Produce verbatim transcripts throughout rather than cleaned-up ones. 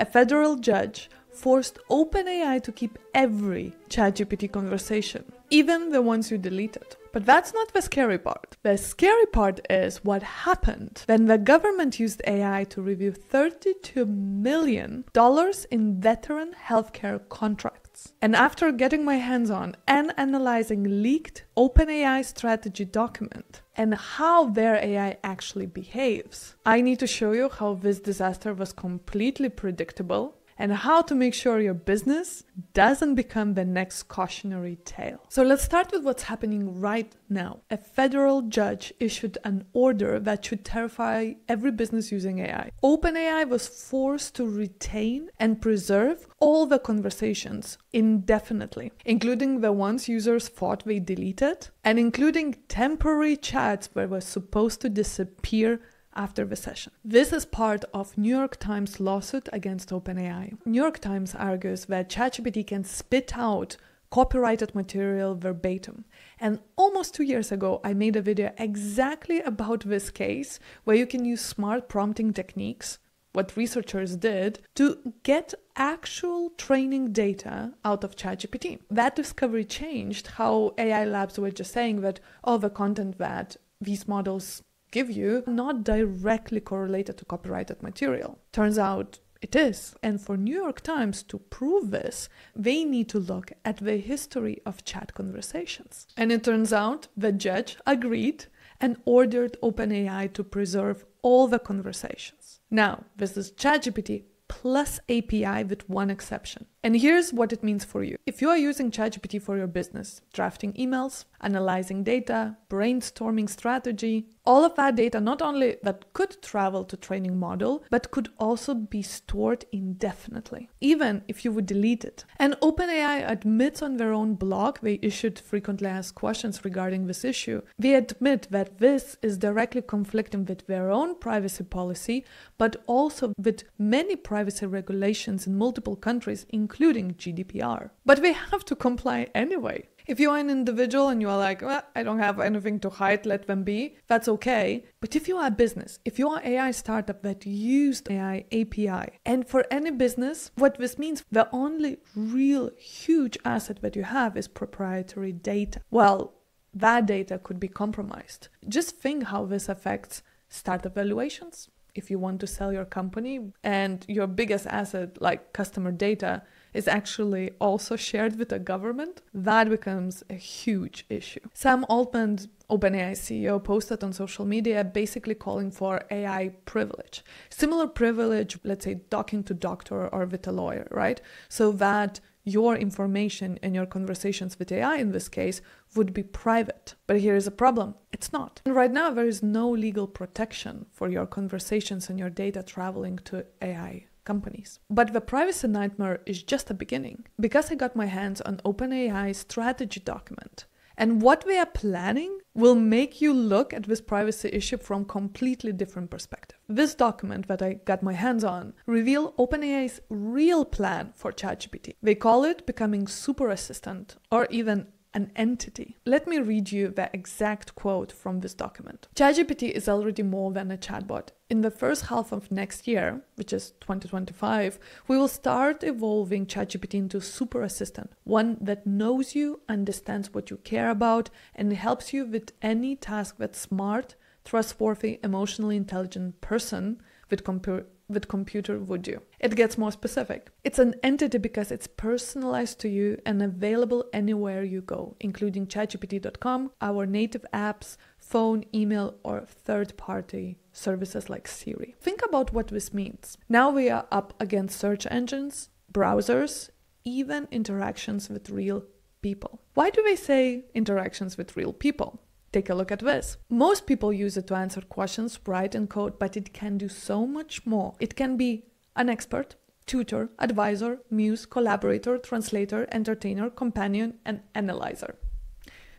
A federal judge forced OpenAI to keep every ChatGPT conversation, even the ones you deleted. But that's not the scary part. The scary part is what happened when the government used A I to review thirty-two million dollars in veteran healthcare contracts. And after getting my hands on and analyzing leaked OpenAI strategy document and how their A I actually behaves, I need to show you how this disaster was completely predictable and how to make sure your business doesn't become the next cautionary tale. So let's start with what's happening right now. A federal judge issued an order that should terrify every business using A I. OpenAI was forced to retain and preserve all the conversations indefinitely, including the ones users thought they deleted, and including temporary chats that were supposed to disappear after the session. This is part of New York Times lawsuit against OpenAI. New York Times argues that ChatGPT can spit out copyrighted material verbatim. And almost two years ago, I made a video exactly about this case where you can use smart prompting techniques, what researchers did, to get actual training data out of ChatGPT. That discovery changed how A I labs were just saying that all the content that these models give you not directly correlated to copyrighted material. Turns out it is. And for New York Times to prove this, they need to look at the history of chat conversations. And it turns out the judge agreed and ordered OpenAI to preserve all the conversations. Now, this is ChatGPT plus A P I with one exception. And here's what it means for you. If you are using ChatGPT for your business, drafting emails, analyzing data, brainstorming strategy, all of that data not only that could travel to training model, but could also be stored indefinitely, even if you would delete it. And OpenAI admits on their own blog, they issued frequently asked questions regarding this issue. They admit that this is directly conflicting with their own privacy policy, but also with many privacy regulations in multiple countries, including G D P R. But they have to comply anyway. If you are an individual and you are like, well, I don't have anything to hide, let them be, that's okay. But if you are a business, if you are an A I startup that used A I A P I, and for any business, what this means, the only real huge asset that you have is proprietary data. Well, that data could be compromised. Just think how this affects startup valuations. If you want to sell your company and your biggest asset, like customer data, is actually also shared with the government, that becomes a huge issue. Sam Altman, OpenAI C E O, posted on social media basically calling for A I privilege. Similar privilege, let's say talking to doctor or with a lawyer, right? So that your information and your conversations with A I in this case would be private. But here is a problem. It's not. And right now, there is no legal protection for your conversations and your data traveling to A I companies. But the privacy nightmare is just a beginning, because I got my hands on OpenAI's strategy document. And what we are planning will make you look at this privacy issue from a completely different perspective. This document that I got my hands on reveals OpenAI's real plan for ChatGPT. They call it becoming super assistant, or even an entity. Let me read you the exact quote from this document. ChatGPT is already more than a chatbot. In the first half of next year, which is twenty twenty-five, we will start evolving ChatGPT into a super assistant, one that knows you, understands what you care about, and helps you with any task that smart, trustworthy, emotionally intelligent person with computer with computer would do. It gets more specific. It's an entity because it's personalized to you and available anywhere you go, including chat G P T dot com, our native apps, phone, email, or third-party services like Siri. Think about what this means. Now we are up against search engines, browsers, even interactions with real people. Why do they say interactions with real people? Take a look at this. Most people use it to answer questions, write and code, but it can do so much more. It can be an expert, tutor, advisor, muse, collaborator, translator, entertainer, companion, and analyzer.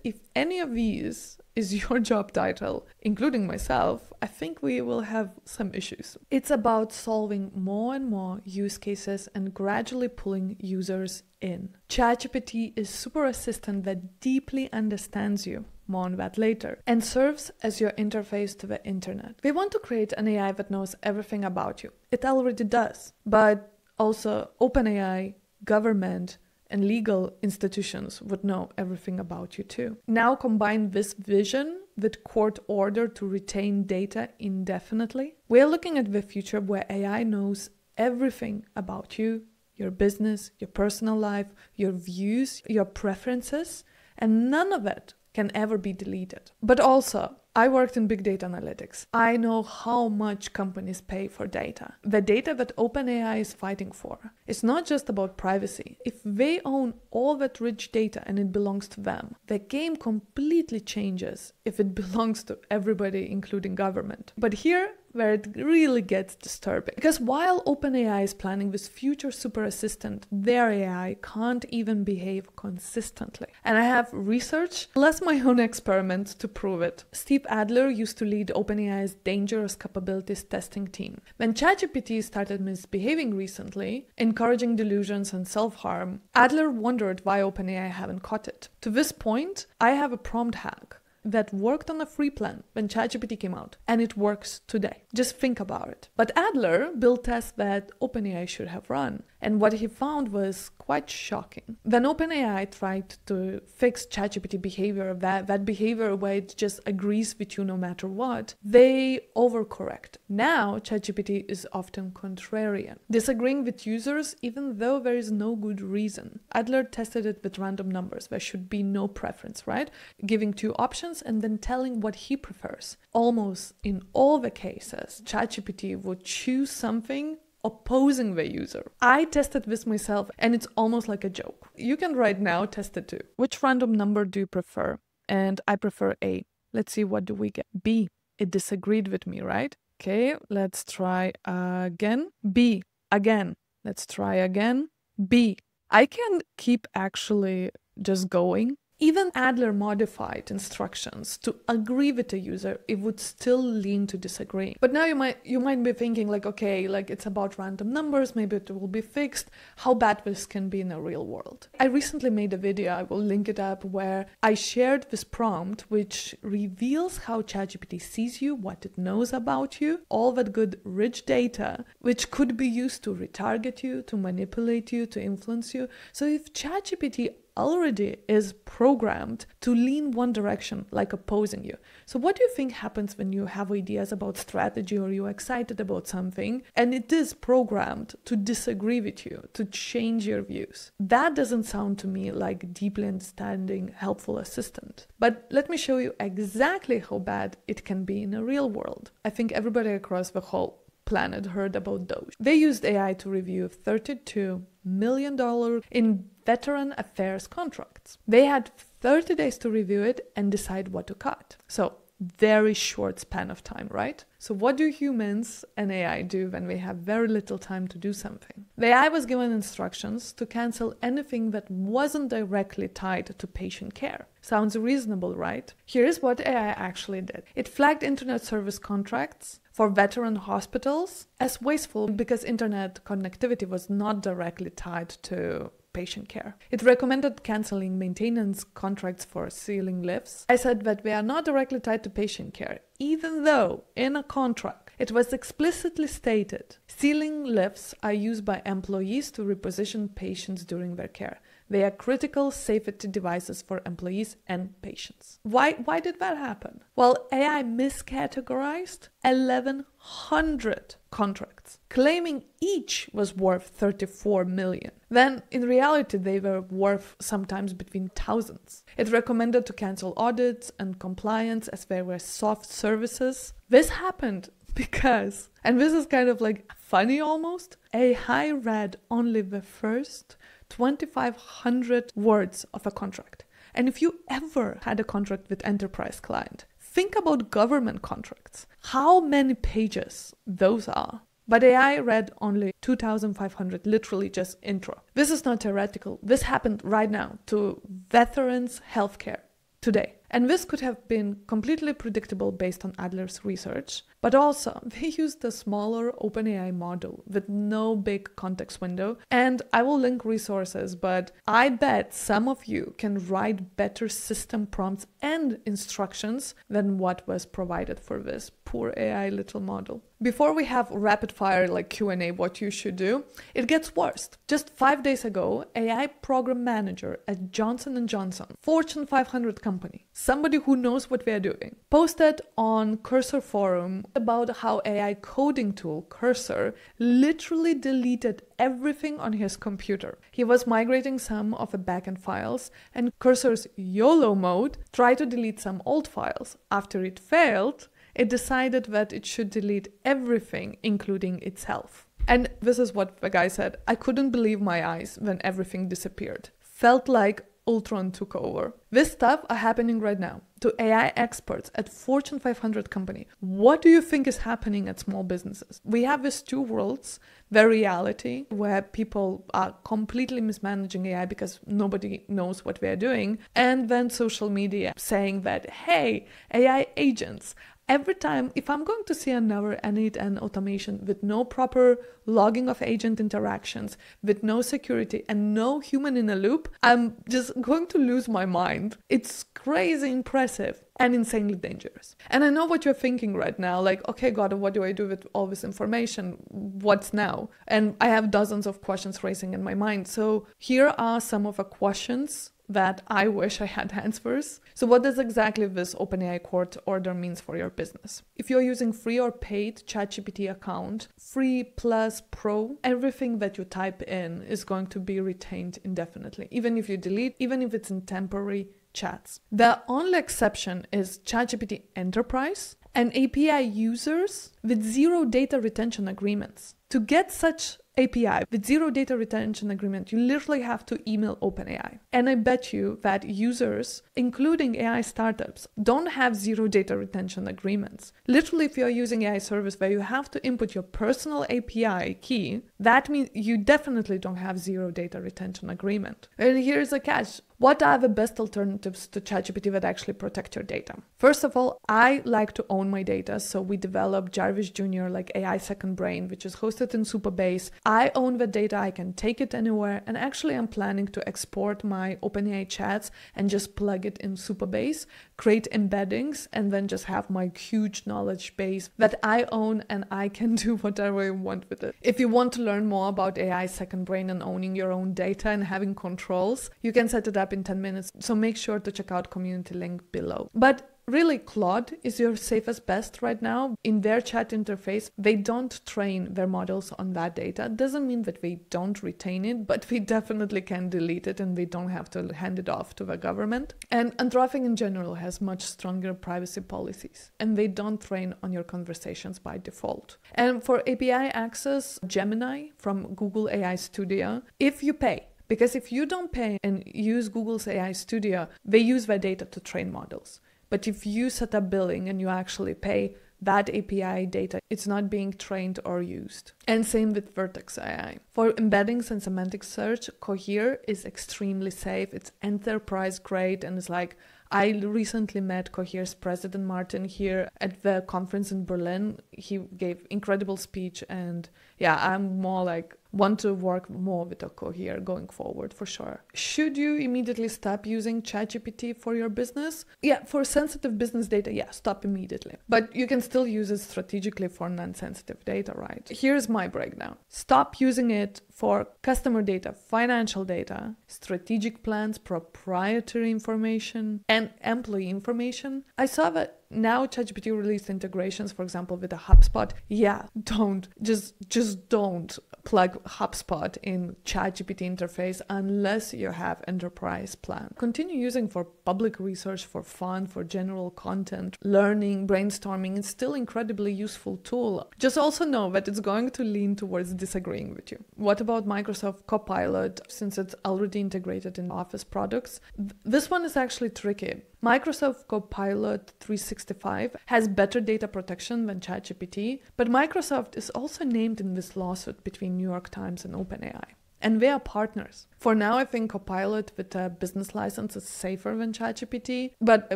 If any of these is your job title, including myself, I think we will have some issues. It's about solving more and more use cases and gradually pulling users in. ChatGPT is a super assistant that deeply understands you, more on that later, and serves as your interface to the internet. We want to create an A I that knows everything about you. It already does, but also OpenAI, government, and legal institutions would know everything about you too. Now combine this vision with court order to retain data indefinitely. We're looking at the future where A I knows everything about you, your business, your personal life, your views, your preferences, and none of it can ever be deleted. But also, I worked in big data analytics. I know how much companies pay for data. The data that OpenAI is fighting for is not just about privacy. If they own all that rich data and it belongs to them, the game completely changes if it belongs to everybody, including government. But here, where it really gets disturbing. Because while OpenAI is planning this future super assistant, their A I can't even behave consistently. And I have research, plus my own experiments to prove it. Steve Adler used to lead OpenAI's dangerous capabilities testing team. When ChatGPT started misbehaving recently, encouraging delusions and self-harm, Adler wondered why OpenAI haven't caught it. To this point, I have a prompt hack that worked on a free plan when ChatGPT came out, and it works today. Just think about it. But Adler built tests that OpenAI should have run, and what he found was quite shocking. When OpenAI tried to fix ChatGPT behavior, that, that behavior where it just agrees with you no matter what, they overcorrect. Now, ChatGPT is often contrarian, disagreeing with users even though there is no good reason. Adler tested it with random numbers. There should be no preference, right? Giving two options and then telling what he prefers. Almost in all the cases, ChatGPT would choose something opposing the user. I tested this myself and it's almost like a joke. You can right now test it too. Which random number do you prefer? And I prefer A. Let's see, what do we get? B. It disagreed with me, right? Okay, let's try again. B. Again. Let's try again. B. I can keep actually just going. Even Adler modified instructions to agree with the user, it would still lean to disagreeing. But now you might you might be thinking like, okay, like it's about random numbers, maybe it will be fixed, how bad this can be in the real world. I recently made a video, I will link it up, where I shared this prompt which reveals how ChatGPT sees you, what it knows about you, all that good rich data, which could be used to retarget you, to manipulate you, to influence you. So if ChatGPT already is programmed to lean one direction, like opposing you. So what do you think happens when you have ideas about strategy or you're excited about something and it is programmed to disagree with you, to change your views? That doesn't sound to me like deeply understanding, helpful assistant. But let me show you exactly how bad it can be in a real world. I think everybody across the whole planet heard about Doge. They used A I to review thirty-two million dollars in veteran affairs contracts. They had thirty days to review it and decide what to cut. So very short span of time, right? So what do humans and A I do when we have very little time to do something? The A I was given instructions to cancel anything that wasn't directly tied to patient care. Sounds reasonable, right? Here is what A I actually did. It flagged internet service contracts for veteran hospitals as wasteful because internet connectivity was not directly tied to patient care. It recommended canceling maintenance contracts for ceiling lifts. I said that they are not directly tied to patient care, even though in a contract it was explicitly stated ceiling lifts are used by employees to reposition patients during their care. They are critical safety devices for employees and patients. Why, why did that happen? Well, A I miscategorized eleven hundred contracts, claiming each was worth thirty-four million dollars. Then, in reality, they were worth sometimes between thousands. It recommended to cancel audits and compliance as they were soft services. This happened because, and this is kind of like funny almost, A I read only the first twenty-five hundred words of a contract. And if you ever had a contract with enterprise client, think about government contracts, how many pages those are. But A I read only two thousand five hundred, literally just intro. This is not theoretical. This happened right now to veterans healthcare today. And this could have been completely predictable based on Adler's research, but also they used a smaller OpenAI model with no big context window. And I will link resources, but I bet some of you can write better system prompts and instructions than what was provided for this poor A I little model. Before we have rapid fire like Q and A, what you should do, it gets worse. Just five days ago, A I program manager at Johnson and Johnson, Fortune five hundred company, somebody who knows what we are doing, posted on Cursor forum about how A I coding tool Cursor literally deleted everything on his computer. He was migrating some of the backend files, and Cursor's YOLO mode tried to delete some old files. After it failed, it decided that it should delete everything, including itself. And this is what the guy said: "I couldn't believe my eyes when everything disappeared. Felt like Ultron took over." This stuff are happening right now to A I experts at Fortune five hundred company. What do you think is happening at small businesses? We have these two worlds, the reality where people are completely mismanaging A I because nobody knows what they're doing, and then social media saying that, hey, A I agents. Every time, if I'm going to see another end-to-end automation with no proper logging of agent interactions, with no security and no human in a loop, I'm just going to lose my mind. It's crazy impressive and insanely dangerous. And I know what you're thinking right now, like, okay, God, what do I do with all this information? What's now? And I have dozens of questions racing in my mind. So here are some of the questions that I wish I had answers. So what does exactly this OpenAI court order means for your business? If you're using free or paid ChatGPT account, free plus pro, everything that you type in is going to be retained indefinitely, even if you delete, even if it's in temporary chats. The only exception is ChatGPT Enterprise and A P I users with zero data retention agreements. To get such A P I with zero data retention agreement, you literally have to email OpenAI. And I bet you that users, including A I startups, don't have zero data retention agreements. Literally, if you're using A I service where you have to input your personal A P I key, that means you definitely don't have zero data retention agreement. And here's the catch. What are the best alternatives to ChatGPT that actually protect your data? First of all, I like to own my data, so we developed Jarvis Junior, like A I Second Brain, which is hosted in Supabase. I own the data, I can take it anywhere, and actually I'm planning to export my OpenAI chats and just plug it in Supabase, create embeddings, and then just have my huge knowledge base that I own, and I can do whatever I want with it. If you want to learn more about A I Second Brain and owning your own data and having controls, you can set it up in ten minutes, so make sure to check out community link below. But really, Claude is your safest best right now. In their chat interface, they don't train their models on that data. Doesn't mean that they don't retain it, but we definitely can delete it and we don't have to hand it off to the government. And Anthropic in general has much stronger privacy policies, and they don't train on your conversations by default. And for A P I access, Gemini from Google A I Studio, if you pay. Because if you don't pay and use Google's A I Studio, they use their data to train models. But if you set up billing and you actually pay, that A P I data, it's not being trained or used. And same with Vertex A I. For embeddings and semantic search, Cohere is extremely safe. It's enterprise grade, and it's like, I recently met Cohere's president, Martin, here at the conference in Berlin. He gave incredible speech, and yeah, I'm more like, want to work more with Cohere going forward for sure. Should you immediately stop using ChatGPT for your business? Yeah, for sensitive business data, yeah, stop immediately. But you can still use it strategically for non-sensitive data, right? Here's my breakdown. Stop using it for customer data, financial data, strategic plans, proprietary information, and employee information. I saw that now ChatGPT released integrations, for example, with a HubSpot. Yeah, don't. Just, just don't plug HubSpot in ChatGPT interface unless you have enterprise plan. Continue using for public research, for fun, for general content, learning, brainstorming. It's still incredibly useful tool. Just also know that it's going to lean towards disagreeing with you. What about Microsoft Copilot, since it's already integrated in Office products? This one is actually tricky. Microsoft Copilot three sixty-five has better data protection than ChatGPT, but Microsoft is also named in this lawsuit between New York Times and OpenAI. And we are partners. For now, I think Copilot with a business license is safer than ChatGPT, but I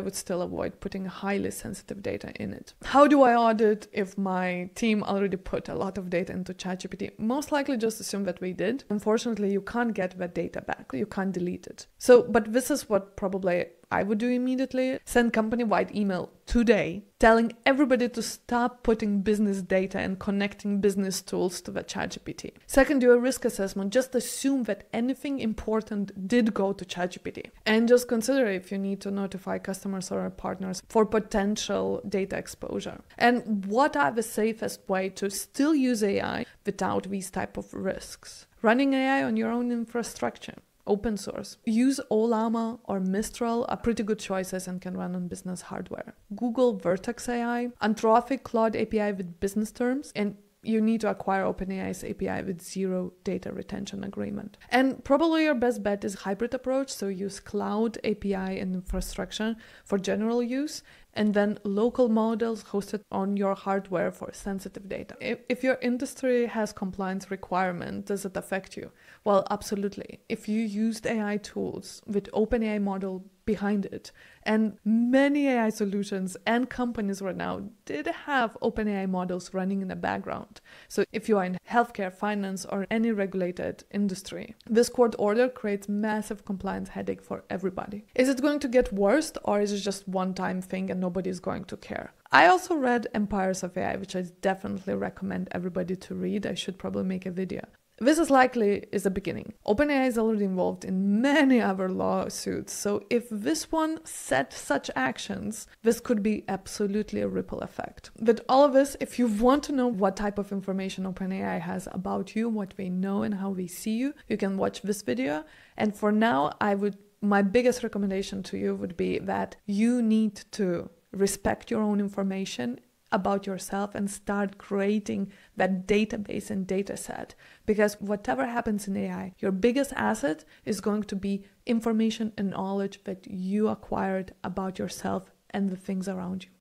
would still avoid putting highly sensitive data in it. How do I audit if my team already put a lot of data into ChatGPT? Most likely just assume that we did. Unfortunately, you can't get that data back. You can't delete it. So, but this is what probably I would do immediately. Send company-wide email today telling everybody to stop putting business data and connecting business tools to the ChatGPT. Second, do a risk assessment. Just assume that anything important did go to ChatGPT. And just consider if you need to notify customers or partners for potential data exposure. And what are the safest way to still use A I without these type of risks? Running A I on your own infrastructure. Open source. Use Ollama or Mistral are pretty good choices and can run on business hardware. Google Vertex A I, Anthropic Claude A P I with business terms, and you need to acquire OpenAI's A P I with zero data retention agreement. And probably your best bet is hybrid approach, so use cloud A P I and infrastructure for general use, and then local models hosted on your hardware for sensitive data. If, if your industry has compliance requirement, does it affect you? Well, absolutely. If you used A I tools with OpenAI model behind it, and many A I solutions and companies right now did have OpenAI models running in the background. So if you are in healthcare, finance, or any regulated industry, this court order creates massive compliance headache for everybody. Is it going to get worse, or is it just one-time thing and nobody is going to care? I also read Empires of A I, which I definitely recommend everybody to read. I should probably make a video. This is likely is the beginning. OpenAI is already involved in many other lawsuits, so if this one set such actions, this could be absolutely a ripple effect. With all of this, if you want to know what type of information OpenAI has about you, what they know and how they see you, you can watch this video. And for now, I would my biggest recommendation to you would be that you need to respect your own information about yourself and start creating that database and data set. Because whatever happens in A I, your biggest asset is going to be information and knowledge that you acquired about yourself and the things around you.